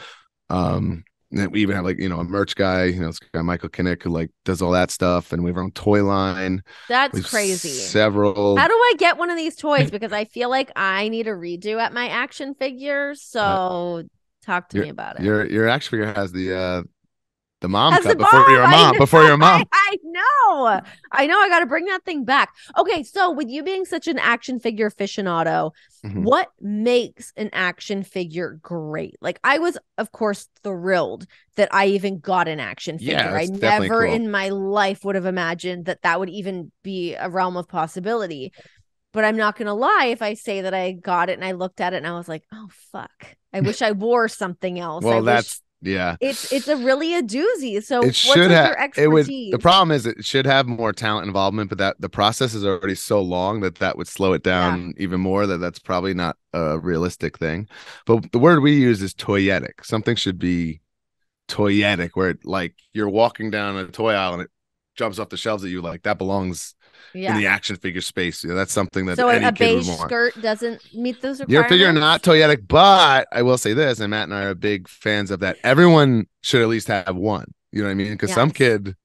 And we even have like a merch guy, this guy Michael Kinnick, who like does all that stuff, and we have our own toy line. That's crazy. Several. How do I get one of these toys? Because I feel like I need a redo at my action figure. So. Talk to me about it. Your action figure has the mom cut before your mom. Before your mom. I know. I got to bring that thing back. Okay, so with you being such an action figure aficionado, what makes an action figure great? Like I was, of course, thrilled that I even got an action figure. Yeah, I never in my life would have imagined that would even be a realm of possibility. But I'm not going to lie if I say that I got it and I looked at it and I was like, oh, fuck. I wish I wore something else. Well, It's really a doozy. So it should have your expertise? The problem is it should have more talent involvement, but that the process is already so long that would slow it down even more. That's probably not a realistic thing. But the word we use is toyetic. Something should be toyetic, where it, like you're walking down a toy aisle and it jumps off the shelves at you, like that belongs in the action figure space. That's something that so any a beige kid would want. Skirt doesn't meet those requirements. Your figure not toyetic, but I will say this, and Matt and I are big fans of that. Everyone should at least have one. You know what I mean? Because some kid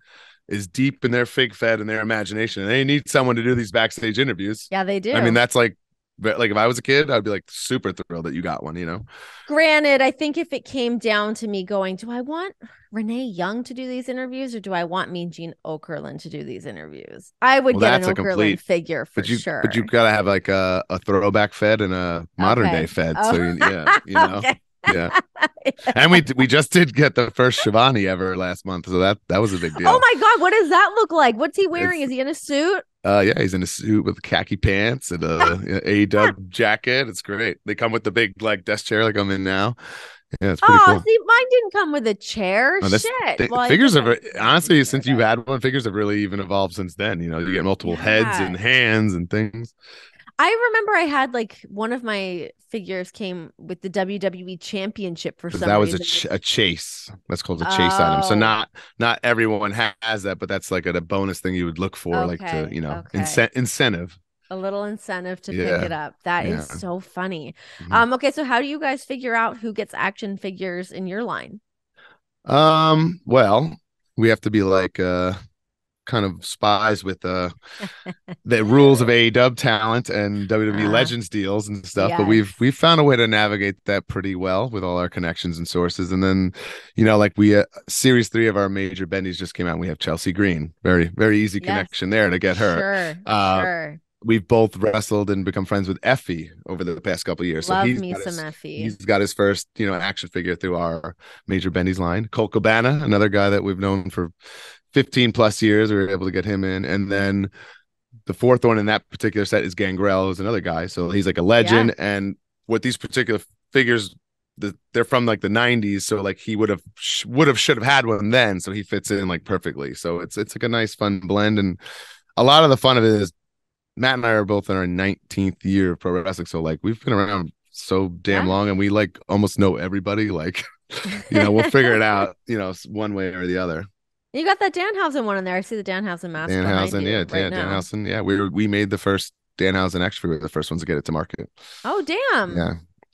is deep in their fig fed and their imagination, and they need someone to do these backstage interviews. Yeah, they do. I mean, that's like like if I was a kid, I'd be like super thrilled that you got one, you know? Granted, I think if it came down to me going, do I want Renee Young to do these interviews or do I want Mean Gene Okerlund to do these interviews? I would get an Okerlund figure for sure. But you've got to have like a throwback Fed and a modern day Fed. Oh. So yeah, you know. Okay. Yeah. And we just did get the first Shivani ever last month, so that was a big deal. Oh my God, what does that look like? What's he wearing? Is he in a suit? Yeah, he's in a suit with khaki pants and a AEW jacket. It's great. They come with the big like desk chair like I'm in now. Yeah, it's pretty cool. See, mine didn't come with a chair. No, shit. Figures have honestly, since you've had one, figures have really even evolved since then. You know, you get multiple heads and hands and things. I remember I had like one of my figures came with the WWE Championship for some reason. That was a chase. That's called a chase item. So not everyone has that, but that's like a bonus thing you would look for, like to, you know, incentive. A little incentive to pick it up. That is so funny. Mm-hmm. Okay, so how do you guys figure out who gets action figures in your line? Well, we have to be like kind of spies with the rules of AEW talent and WWE Legends deals and stuff, but we've found a way to navigate that pretty well with all our connections and sources. And then, you know, like we series 3 of our major bendies just came out, and we have Chelsea Green, very very easy connection there to get her. Sure. We've both wrestled and become friends with Effie over the past couple of years. Love so he's me got some his, Effie. He's got his first, you know, action figure through our Major Bendy's line. Colt Cabana, another guy that we've known for 15 plus years, we were able to get him in. And then the fourth one in that particular set is Gangrel, is another guy. So he's like a legend. Yeah. And with these particular figures, they're from like the 90s, so like he should have had one then. So he fits in like perfectly. So it's like a nice fun blend, and a lot of the fun of it is Matt and I are both in our 19th year of pro wrestling, so like we've been around so damn long, and we like almost know everybody. Like, you know, we'll figure it out, you know, one way or the other. You got that Danhausen one in there. I see the Danhausen mask. Danhausen, yeah, right Danhausen, yeah. We made the first Danhausen extra. We were the first ones to get it to market. Oh damn! Yeah,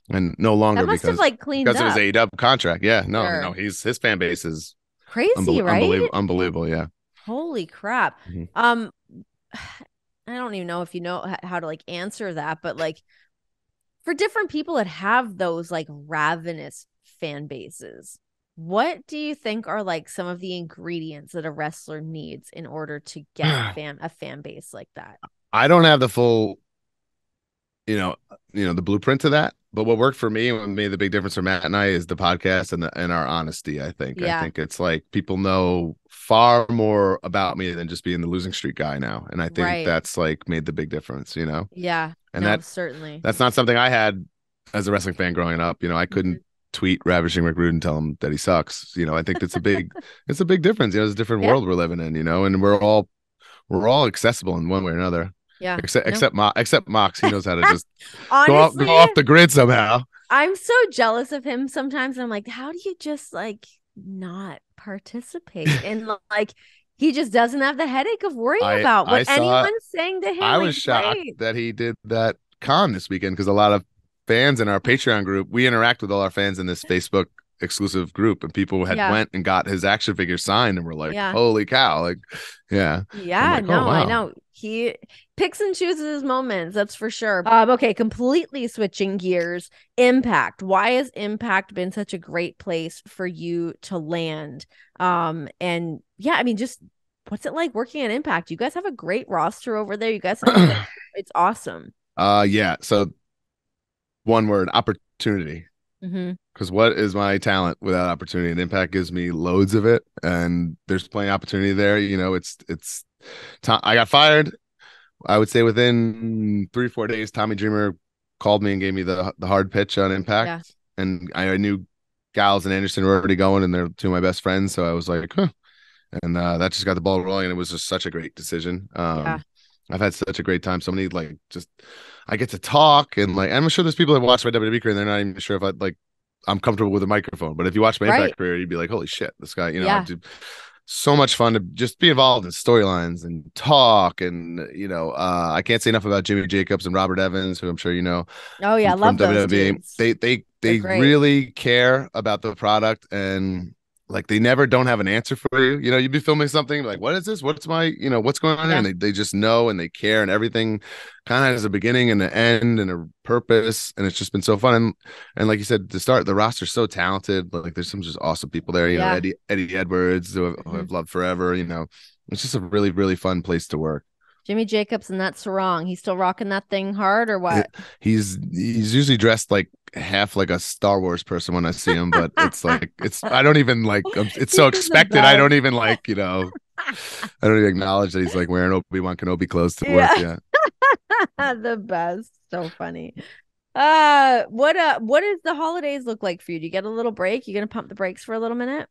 and no longer that must because have, like, cleaned because up. Of his AEW contract. Yeah, no, sure. No, his fan base is crazy, right? Unbelievable, yeah. Holy crap! Mm-hmm. I don't even know if you know how to like answer that, but like for different people that have those like ravenous fan bases, what do you think are like some of the ingredients that a wrestler needs in order to get a fan base like that? I don't have the full, you know, the blueprint to that, but what worked for me and what made the big difference for Matt and I is the podcast and our honesty. I think, I think it's like people know far more about me than just being the losing streak guy now. And I think that's like made the big difference, you know? Yeah. And that's not something I had as a wrestling fan growing up. You know, I couldn't tweet Ravishing Rick Rude and tell him that he sucks. You know, I think it's a big difference. You know, it's a different world we're living in, you know, and we're all accessible in one way or another. Yeah. Except Mox. He knows how to just honestly, go off the grid somehow. I'm so jealous of him sometimes. I'm like, how do you just like not participate? And like he just doesn't have the headache of worrying about what anyone's saying to him. I was shocked that he did that con this weekend, because a lot of fans in our Patreon group, we interact with all our fans in this Facebook exclusive group, and people had went and got his action figure signed and were like, holy cow. Like, like, no, oh, wow. I know. He picks and chooses his moments, that's for sure. Okay, completely switching gears. Impact. Why has Impact been such a great place for you to land? And yeah, I mean, just what's it like working at Impact? You guys have a great roster over there. You guys have it's awesome. Yeah. So one word, opportunity. Mm-hmm. Because what is my talent without opportunity? And Impact gives me loads of it, and there's plenty of opportunity there. You know, it's I got fired. I would say within 3-4 days, Tommy Dreamer called me and gave me the hard pitch on Impact, and I knew Giles and Anderson were already going, and they're two of my best friends. So I was like, huh. And that just got the ball rolling, and it was just such a great decision. I've had such a great time. So many, like, just I get to talk, and like I'm sure there's people that watch my WWE career and they're not even sure if I'm comfortable with a microphone. But if you watch my Impact career, you'd be like, holy shit, this guy, you know, so much fun to just be involved in storylines and talk. And you know, I can't say enough about Jimmy Jacobs and Robert Evans, who I'm sure you know. Oh yeah, I love WWE. Those dudes. They really care about the product, and Like, they never don't have an answer for you. You know, you'd be filming something like, what is this? What's my, you know, what's going on here? And they just know, and they care, and everything kind of has a beginning and an end and a purpose. And it's just been so fun. And like you said, to start, the roster's so talented. Like, there's some just awesome people there. You know, Eddie Edwards, who I've loved forever. You know, it's just a really, really fun place to work. Jimmy Jacobs, and that's wrong. He's still rocking that thing hard, or what? He's usually dressed like half like a Star Wars person when I see him, but it's like, it's, I don't even like, it's so expected. I don't even like, you know, I don't even acknowledge that he's like wearing Obi-Wan Kenobi clothes to work. Yeah. The best. So funny. What does the holidays look like for you? Do you get a little break? You gonna pump the brakes for a little minute?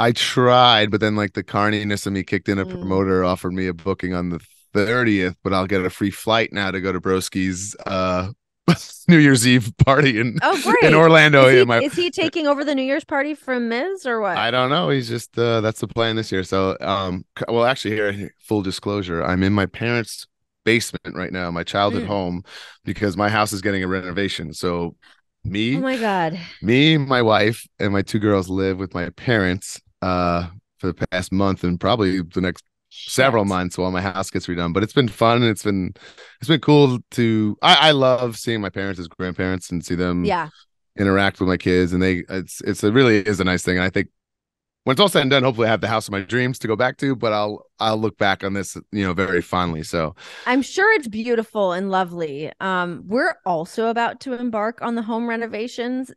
I tried, but then like the carniness of me kicked in. A promoter offered me a booking on the 30th, but I'll get a free flight now to go to Broski's New Year's Eve party in Orlando. Is he taking over the New Year's party from Miz, or what? I don't know. He's just that's the plan this year. So, well, actually, here, full disclosure, I'm in my parents' basement right now, my childhood home, because my house is getting a renovation. So, me, my wife, and my two girls live with my parents for the past month and probably the next several months while my house gets redone. But it's been fun, and it's been cool to I love seeing my parents as grandparents and see them interact with my kids, and it really is a nice thing. And I think when it's all said and done, hopefully I have the house of my dreams to go back to, but I'll look back on this, you know, very fondly. So I'm sure it's beautiful and lovely. We're also about to embark on the home renovations.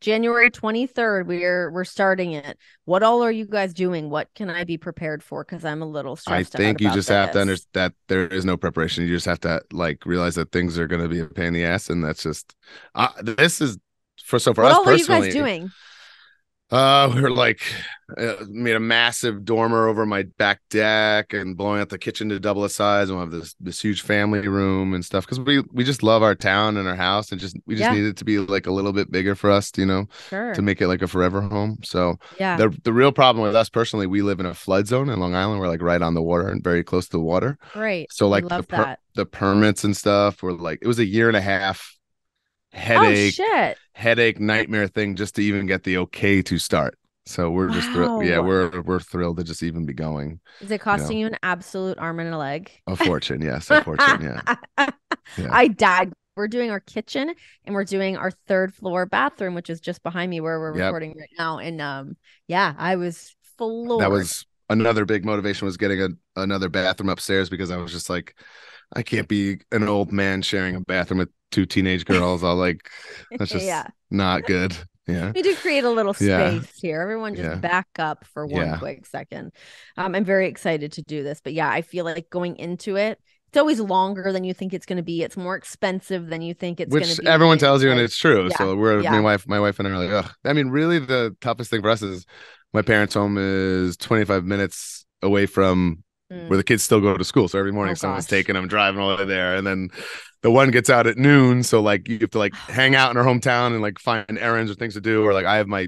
January 23rd, we're starting it. What all are you guys doing? What can I be prepared for? Because I'm a little stressed out. I think you just have to understand that there is no preparation. You just have to like realize that things are going to be a pain in the ass, and that's just this is for us personally. What are you guys doing? We were like made a massive dormer over my back deck and blowing out the kitchen to double the size. We'll have this huge family room and stuff, because we just love our town and our house, and we just need it to be like a little bit bigger for us, you know, to make it like a forever home. So the real problem with us personally, we live in a flood zone in Long Island. We're like right on the water and very close to the water. Right. So like the permits and stuff were like, it was a year and a half headache nightmare thing just to even get the okay to start. So we're just we're thrilled to just even be going. Is it costing you an absolute arm and a leg? A fortune. Yeah. I died. We're doing our kitchen, and we're doing our third floor bathroom, which is just behind me where we're recording right now. And I was floored. That was another big motivation, was getting another bathroom upstairs, because I was just like, I can't be an old man sharing a bathroom with two teenage girls. I'll like, that's just not good. Yeah. We do create a little space here. Everyone just back up for one quick second. I'm very excited to do this, but I feel like going into it, it's always longer than you think it's going to be. It's more expensive than you think it's going to be. Which everyone tells you, and it's true. Yeah. So we're my wife and I are like, ugh. I mean, really the toughest thing for us is my parents' home is 25 minutes away from where the kids still go to school. So every morning someone's taking them, driving all the way there. And then the one gets out at noon. So like you have to like hang out in our hometown and like find errands or things to do. Or like I have my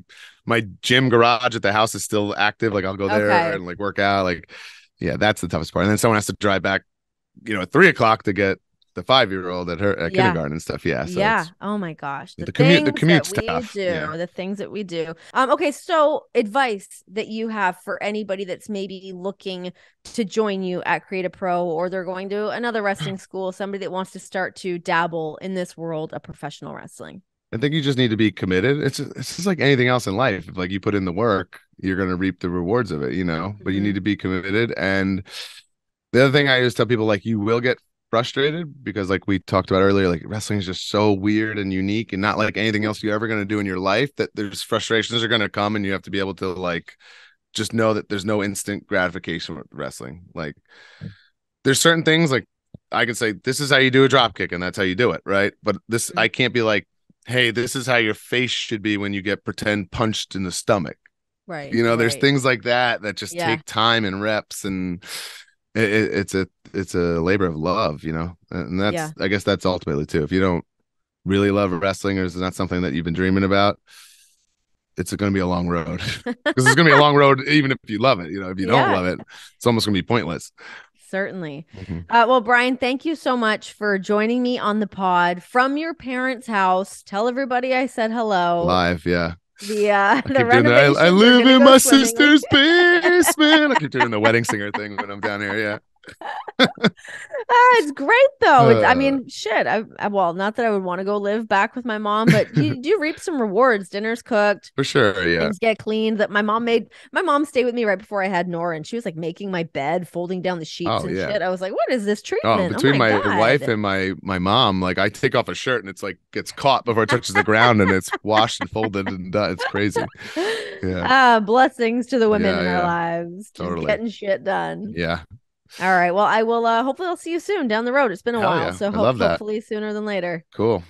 gym garage at the house is still active. Like I'll go there and like work out. Like, that's the toughest part. And then someone has to drive back, you know, at 3:00 to get the 5-year-old at her kindergarten and stuff. Yeah. So oh my gosh. The commute stuff. The things that we do. Okay. So advice that you have for anybody that's maybe looking to join you at Creative Pro, or they're going to another wrestling school, somebody that wants to start to dabble in this world of professional wrestling. I think you just need to be committed. It's just like anything else in life. If like you put in the work, you're going to reap the rewards of it, you know, but you need to be committed. And the other thing I always tell people, like, you will get frustrated, because like we talked about earlier, like wrestling is just so weird and unique and not like anything else you're ever going to do in your life, that there's frustrations are going to come, and you have to be able to like just know that there's no instant gratification with wrestling. Like there's certain things like I can say, this is how you do a drop kick, and that's how you do it, right? But this, I can't be like, hey, this is how your face should be when you get pretend punched in the stomach, right? You know, there's things like that just take time and reps, and it's a labor of love, you know, and that's I guess that's ultimately too. If you don't really love wrestling, or it's not something that you've been dreaming about, it's going to be a long road, because it's going to be a long road even if you love it. You know, if you don't love it, it's almost going to be pointless. Certainly. Well, Brian, thank you so much for joining me on the pod from your parents' house. Tell everybody I said hello. Live, The renovations. I live in my sister's basement. I keep doing the wedding singer thing when I'm down here. Yeah. It's great though. I mean, shit. Well, not that I would want to go live back with my mom, but you do reap some rewards. Dinner's cooked for sure. Yeah, things get cleaned. That my mom made. My mom stayed with me right before I had Nora, and she was like making my bed, folding down the sheets shit. I was like, what is this treatment? Between my wife and my mom, like I take off a shirt and it's like gets caught before it touches the ground, and it's washed and folded and done. It's crazy. Yeah. Blessings to the women in our lives. Totally. Just getting shit done. Yeah. All right. Well, I will. Hopefully, I'll see you soon down the road. It's been a while, so hopefully sooner than later. Cool.